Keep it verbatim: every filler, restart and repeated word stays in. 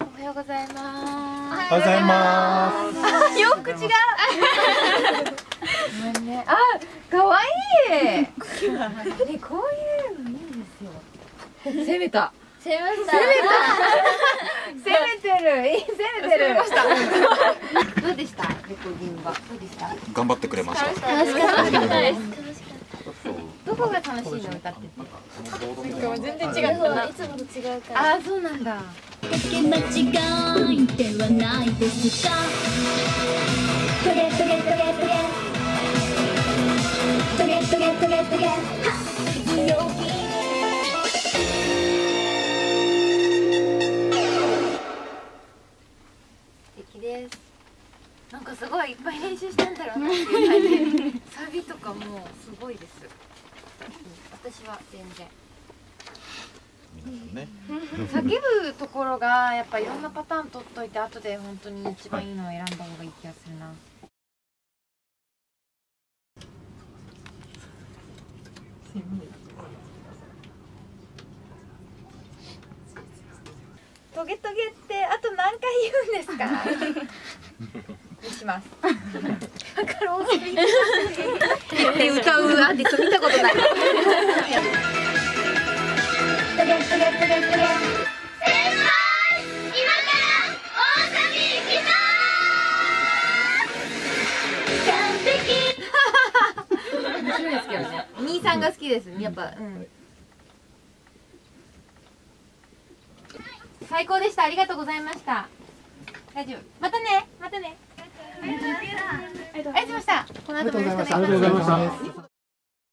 おはようございます。おはようございます。よく違う。ごめんね。あ、可愛い。ね、こういうのいいんですよ。攻めた。攻めた。攻めてる。いい、攻めてる。どうでした？レコーディングはどうでした？頑張ってくれました。楽しかったです。どこが楽しいの歌ってて。なんか全然違ったな。いつもと違うから。あ、そうなんだ。かけ間違いではないですか。トゲトゲトゲトゲ。トゲトゲトゲトゲ。素敵です。なんかすごいいっぱい練習したんだろうなっていう感じ。サビとかもすごいです。私は全然。ね、叫ぶところがやっぱいろんなパターン取っといて後で本当に一番いいのを選んだ方がいい気がするな。トゲトゲってあと何回言うんですか？します。だから大きい。で歌うアーティスト見たことない。面白いですけどね。兄さんが好きです。やっぱ、うん、最高でした。ありがとうございました。大丈夫。またね。またね。ありがとうございました。この後もよろしくお願いします。